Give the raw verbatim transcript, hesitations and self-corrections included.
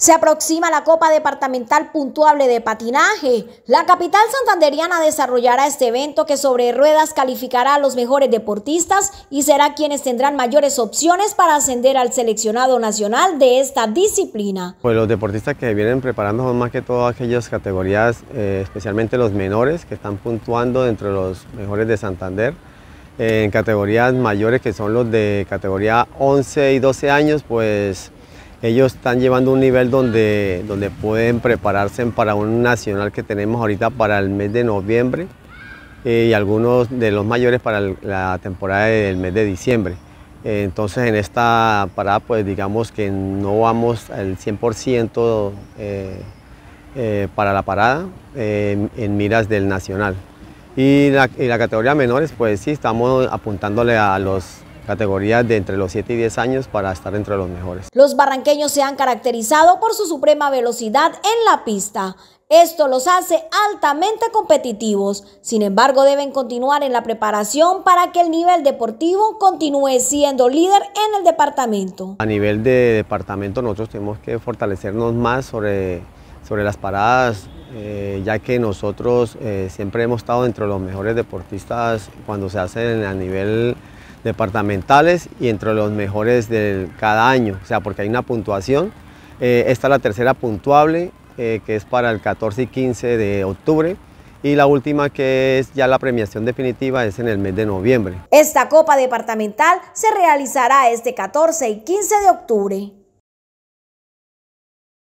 Se aproxima la Copa Departamental Puntuable de Patinaje. La capital santandereana desarrollará este evento que sobre ruedas calificará a los mejores deportistas y será quienes tendrán mayores opciones para ascender al seleccionado nacional de esta disciplina. Pues los deportistas que vienen preparando son más que todo aquellas categorías, eh, especialmente los menores que están puntuando entre los mejores de Santander. Eh, en categorías mayores que son los de categoría once y doce años, pues ellos están llevando un nivel donde, donde pueden prepararse para un nacional que tenemos ahorita para el mes de noviembre eh, y algunos de los mayores para el, la temporada del mes de diciembre. Eh, entonces en esta parada pues digamos que no vamos al cien por ciento eh, eh, para la parada eh, en miras del nacional. Y la, y la categoría menores pues sí estamos apuntándole a los categorías de entre los siete y diez años para estar entre los mejores. Los barranqueños se han caracterizado por su suprema velocidad en la pista. Esto los hace altamente competitivos. Sin embargo, deben continuar en la preparación para que el nivel deportivo continúe siendo líder en el departamento. A nivel de departamento nosotros tenemos que fortalecernos más sobre, sobre las paradas, eh, ya que nosotros eh, siempre hemos estado entre los mejores deportistas cuando se hacen a nivel departamentales y entre los mejores de cada año, o sea, porque hay una puntuación. Eh, esta es la tercera puntuable, eh, que es para el catorce y quince de octubre, y la última, que es ya la premiación definitiva, es en el mes de noviembre. Esta Copa Departamental se realizará este catorce y quince de octubre.